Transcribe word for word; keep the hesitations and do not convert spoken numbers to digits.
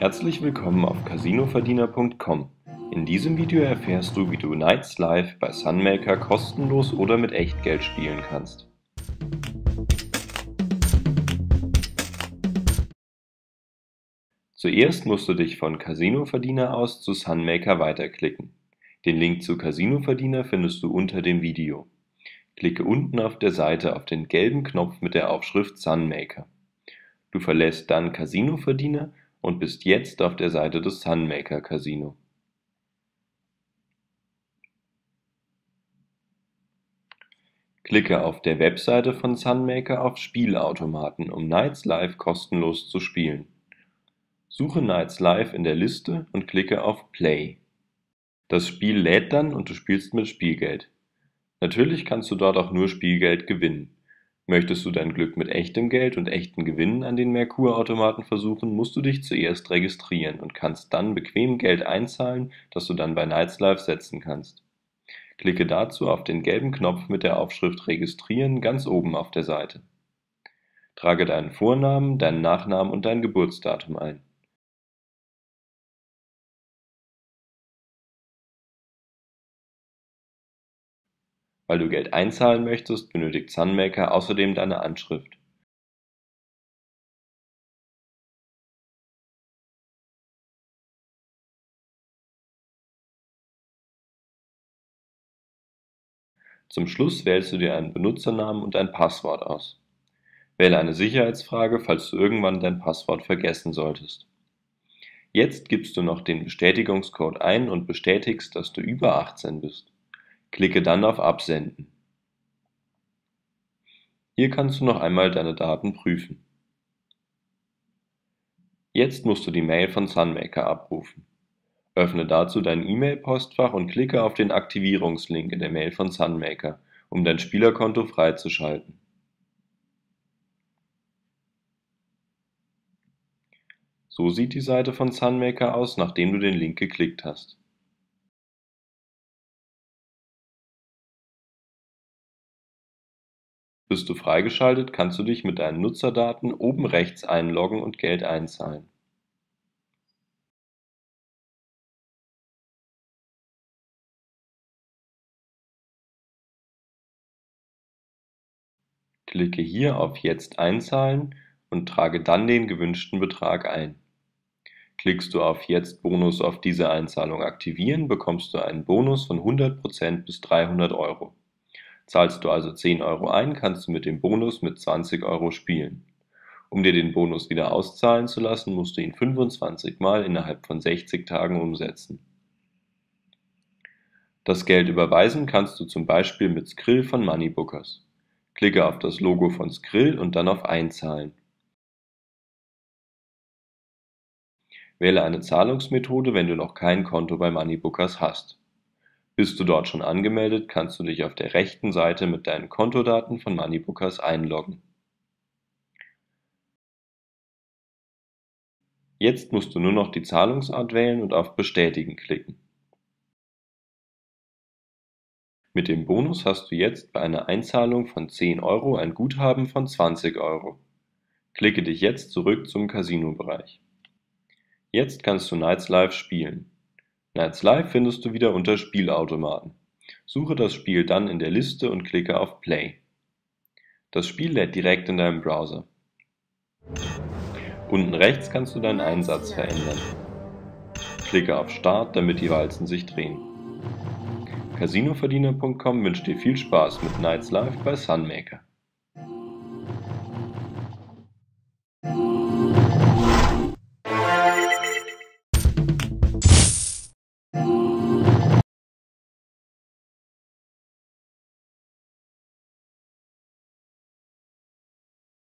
Herzlich willkommen auf Casino Verdiener punkt com. In diesem Video erfährst du, wie du Knights Life bei Sunmaker kostenlos oder mit Echtgeld spielen kannst. Zuerst musst du dich von CasinoVerdiener aus zu Sunmaker weiterklicken. Den Link zu CasinoVerdiener findest du unter dem Video. Klicke unten auf der Seite auf den gelben Knopf mit der Aufschrift Sunmaker. Du verlässt dann CasinoVerdiener und bist jetzt auf der Seite des Sunmaker Casino. Klicke auf der Webseite von Sunmaker auf Spielautomaten, um Knights Life kostenlos zu spielen. Suche Knights Life in der Liste und klicke auf Play. Das Spiel lädt dann und du spielst mit Spielgeld. Natürlich kannst du dort auch nur Spielgeld gewinnen. Möchtest du dein Glück mit echtem Geld und echten Gewinnen an den Merkurautomaten versuchen, musst du dich zuerst registrieren und kannst dann bequem Geld einzahlen, das du dann bei Knights Life setzen kannst. Klicke dazu auf den gelben Knopf mit der Aufschrift Registrieren ganz oben auf der Seite. Trage deinen Vornamen, deinen Nachnamen und dein Geburtsdatum ein. Weil du Geld einzahlen möchtest, benötigt Sunmaker außerdem deine Anschrift. Zum Schluss wählst du dir einen Benutzernamen und ein Passwort aus. Wähle eine Sicherheitsfrage, falls du irgendwann dein Passwort vergessen solltest. Jetzt gibst du noch den Bestätigungscode ein und bestätigst, dass du über achtzehn bist. Klicke dann auf Absenden. Hier kannst du noch einmal deine Daten prüfen. Jetzt musst du die Mail von Sunmaker abrufen. Öffne dazu dein E-Mail-Postfach und klicke auf den Aktivierungslink in der Mail von Sunmaker, um dein Spielerkonto freizuschalten. So sieht die Seite von Sunmaker aus, nachdem du den Link geklickt hast. Bist du freigeschaltet, kannst du dich mit deinen Nutzerdaten oben rechts einloggen und Geld einzahlen. Klicke hier auf Jetzt einzahlen und trage dann den gewünschten Betrag ein. Klickst du auf Jetzt Bonus auf diese Einzahlung aktivieren, bekommst du einen Bonus von hundert Prozent bis dreihundert Euro. Zahlst du also zehn Euro ein, kannst du mit dem Bonus mit zwanzig Euro spielen. Um dir den Bonus wieder auszahlen zu lassen, musst du ihn fünfundzwanzig Mal innerhalb von sechzig Tagen umsetzen. Das Geld überweisen kannst du zum Beispiel mit Skrill von Moneybookers. Klicke auf das Logo von Skrill und dann auf Einzahlen. Wähle eine Zahlungsmethode, wenn du noch kein Konto bei Moneybookers hast. Bist du dort schon angemeldet, kannst du dich auf der rechten Seite mit deinen Kontodaten von Moneybookers einloggen. Jetzt musst du nur noch die Zahlungsart wählen und auf Bestätigen klicken. Mit dem Bonus hast du jetzt bei einer Einzahlung von zehn Euro ein Guthaben von zwanzig Euro. Klicke dich jetzt zurück zum Casino-Bereich. Jetzt kannst du Knights Life spielen. Knights Life findest du wieder unter Spielautomaten. Suche das Spiel dann in der Liste und klicke auf Play. Das Spiel lädt direkt in deinem Browser. Unten rechts kannst du deinen Einsatz verändern. Klicke auf Start, damit die Walzen sich drehen. Casino Verdiener punkt com wünscht dir viel Spaß mit Knights Life bei Sunmaker.